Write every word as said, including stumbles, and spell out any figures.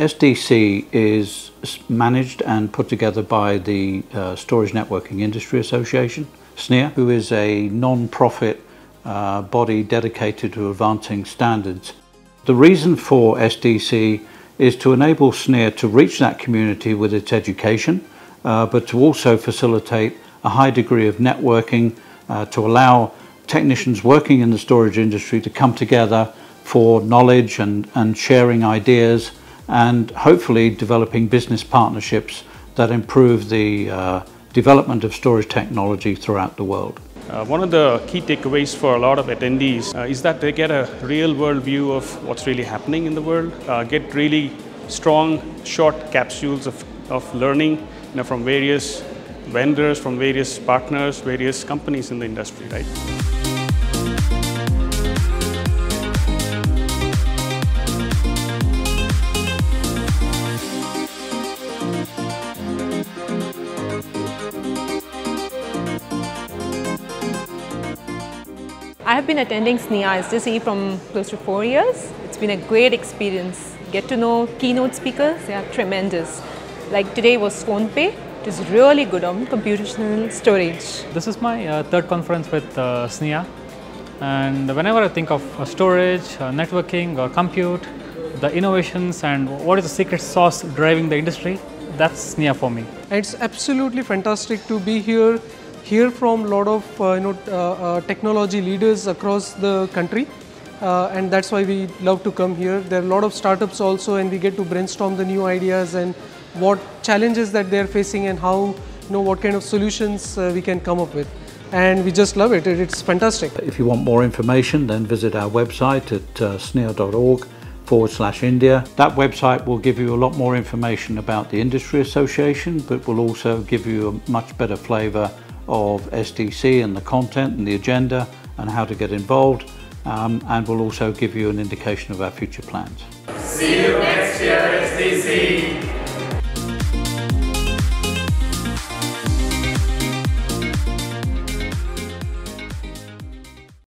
S D C is managed and put together by the uh, Storage Networking Industry Association, S N I A, who is a non-profit uh, body dedicated to advancing standards. The reason for S D C is to enable S N I A to reach that community with its education, uh, but to also facilitate a high degree of networking uh, to allow technicians working in the storage industry to come together for knowledge and, and sharing ideas, and hopefully developing business partnerships that improve the uh, development of storage technology throughout the world. Uh, one of the key takeaways for a lot of attendees uh, is that they get a real-world view of what's really happening in the world, uh, get really strong, short capsules of, of learning you know, from various vendors, from various partners, various companies in the industry, right? I have been attending S N I A S D C from close to four years. It's been a great experience. Get to know keynote speakers, they are tremendous. Like today was PhonePe, it is really good on computational storage. This is my uh, third conference with uh, S N I A, and whenever I think of uh, storage, uh, networking or compute, the innovations and what is the secret sauce driving the industry, that's S N I A for me. It's absolutely fantastic to be here. Hear from a lot of uh, you know, uh, uh, technology leaders across the country, uh, and that's why we love to come here. There are a lot of startups also, and we get to brainstorm the new ideas and what challenges that they're facing and how, you know, what kind of solutions uh, we can come up with. And we just love it, it's fantastic. If you want more information, then visit our website at uh, snia.org forward slash India. That website will give you a lot more information about the industry association, but will also give you a much better flavour of S D C and the content and the agenda and how to get involved, um, and we'll also give you an indication of our future plans. See you next year.